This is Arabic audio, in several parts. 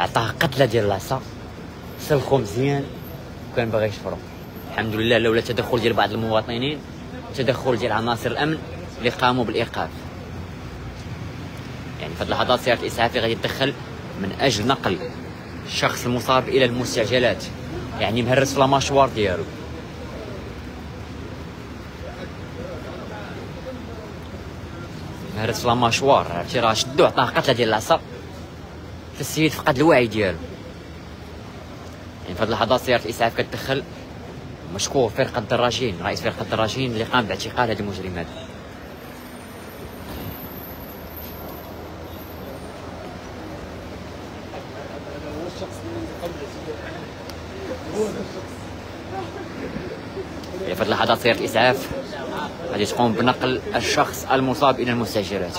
عطاه قتله ديال العصا، سلخو مزيان وكان باغي يشفرو. الحمد لله لولا تدخل ديال بعض المواطنين، تدخل ديال عناصر الامن اللي قاموا بالايقاف. يعني في هذه اللحظات سيارة الاسعافي غادي تدخل من اجل نقل الشخص المصاب الى المستعجلات، يعني مهرس في لاماشوار ديالو. مهرس في لاماشوار، عرفتي راه شدو عطاه قتله ديال العصا، السيد فقد الوعي ديالو. يعني في هذه اللحظات سيارة الاسعاف كتدخل، مشكور فرقة الدراجين، رئيس فرقة الدراجين اللي قام باعتقال هاد المجرم هذا. يعني في هذه اللحظات سيارة الاسعاف غادي تقوم بنقل الشخص المصاب الى المستعجلات.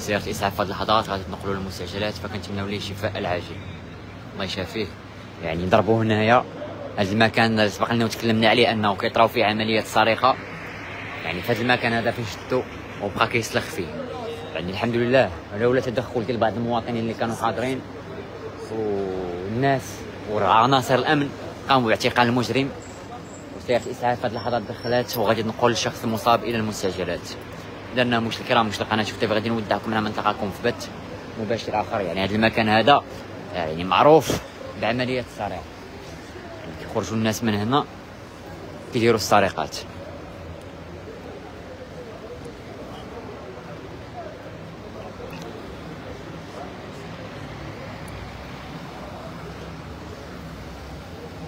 سيارة الإسعاف في هاد اللحظات غادي تنقلو للمستعجلات، فكنتمناو ليه الشفاء العاجل. الله يشافيه. يعني ضربوه هنايا، هاد المكان اللي سبق لنا وتكلمنا عليه أنه كيطراو فيه عمليات سرقة. يعني في هاد المكان هذا فين شدو وبقى كيسلخ فيه. يعني الحمد لله لولا تدخل ديال بعض المواطنين اللي كانوا حاضرين والناس وعناصر الأمن قاموا باعتقال المجرم. وسيارة الإسعاف في هاد اللحظات دخلات وغادي تنقل الشخص المصاب إلى المستعجلات. لأن مش الكرام مش القناة شوف دابا غادي نودعكم لها، نلتقاكم في بث مباشر آخر. يعني هذا المكان هذا يعني معروف بعملية السرقة، يعني كيخرجوا الناس من هنا كيديروا السرقات.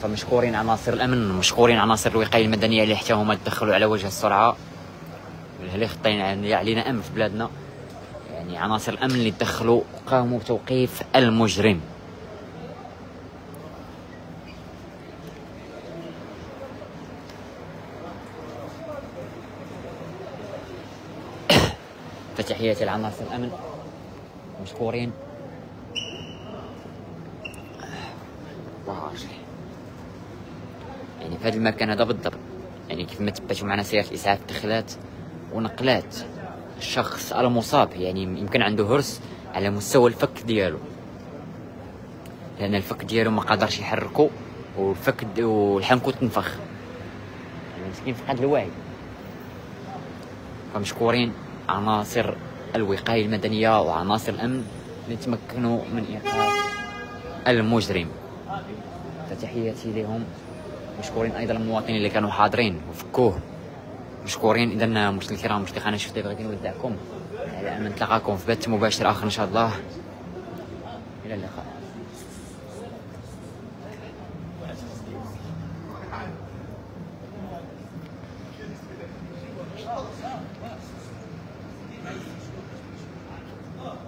فمشكورين عناصر الأمن، مشكورين عناصر الوقاية المدنية اللي حتى هما تدخلوا على وجه السرعة. اللي خطين علينا امن في بلادنا، يعني عناصر الامن اللي تدخلوا قاموا بتوقيف المجرم. فتحياتي لعناصر الامن، مشكورين. يعني في هذا المكان هذا بالضبط، يعني كيف ما تبعتوا معنا سيارة الاسعاف دخلات ونقلات الشخص المصاب، يعني يمكن عنده هرس على مستوى الفك ديالو، لأن الفك ديالو ما قدرش يحركو والفك والحنكو تنفخ، المسكين فقد الوعي. فمشكورين عناصر الوقاية المدنية وعناصر الأمن اللي تمكنوا من إيقاف المجرم، فتحياتي لهم. مشكورين أيضا المواطنين اللي كانوا حاضرين وفكوه، مشكورين. إذا مشاهدينا الكرام، مشاهدي قناة شوف دابا غادي نودعكم على أمل نتلاقاكم في بث مباشر آخر إن شاء الله. إلى اللقاء.